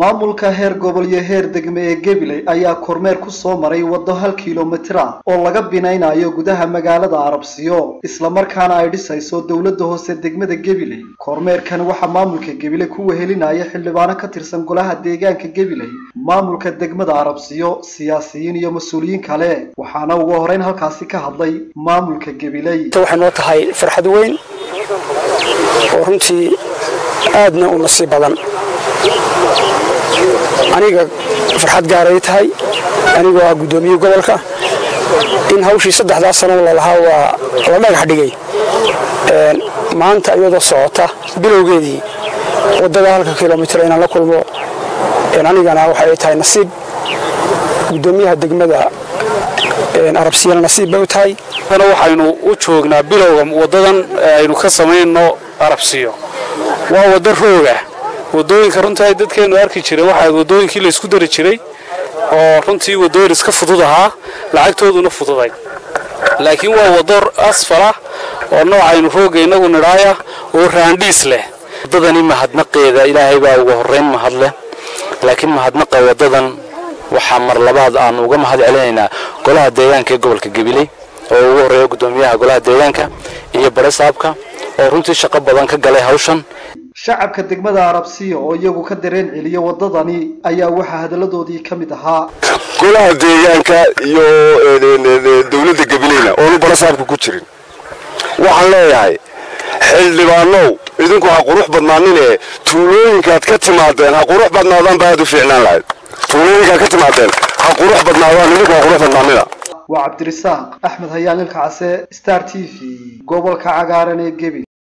maamulka heer gobol iyo heer degmo ee Gabiley ayaa kormeer ku soo maray waddo 1 kiiloomitir ah oo laga binaynayo gudaha magaalada Arabsiyo isla markaana ay dhisayso dawladda hoose degmada Gabiley kormeerkan waxa maamulka Gabiley ku wehelinaya xildhibaano ka tirsan golaha deegaanka Gabiley maamulka degmada Arabsiyo siyaasiyiin iyo mas'uuliyiin kale waxaana ugu horeyn halkaasi ka hadlay maamulka Gabiley waxaan u tahay farxad weyn oo runtii aadna u nasiib badan aniga farxad gaaray tahay aniga waa gudoomiye gobolka in hawshii 3 sano la lahaa waa la dhagax dhigay maanta iyadoo socota bilowgeedii wadada 1 kiiloomitir inaan la kulmo anigana waxay tahay nasiib gudoomiyaha degmada Arabsiyo nasiib u tahay ana waxaynu u joognaa bilowga wadadan aynu ka sameeyno Arabsiyo waa wada rooga wadooyinka runtii dadkeenu arki jiray waxa wadooyinkii la isku dari jiray oo runtii wadooyin iska fududaha lacagtooduna fududay laakiin waa wador asfara oo noocaynu roogaynagu niraaya oo raandis leh dadani mahadnaqeeda Ilaahay baa ugu horeyn mahadle laakiin mahadnaqa wadadan waxa mar labaad aan uga mahad celeynaa golaha deegaanka gobolka Gabiley oo ugu horeeyo gudoomiyaha golaha deegaanka iyo bareysabka oo runtii shaqo badan ka galay hawshan shacabka degmada Arabsiyo oo iyagu ka dareen celiyo wadadani ayaa waxa hadaladoodii kamid ahaa golaha deegaanka iyo dawladda Gabileyna oo bareysabka ku jirin waxaan leeyahay xildhibaano idinku ha qurux badnaanine tuulooyinka aad ka timaadeen ha qurux badnaadaan baad u fiicnaan lahayd tuulooyinka ka timaadeen ha qurux badnaadaan idinku ha qurux badnaanina وعبد الرزاق أحمد هيان الكعسي ستار تي في قبل كعقارني قبل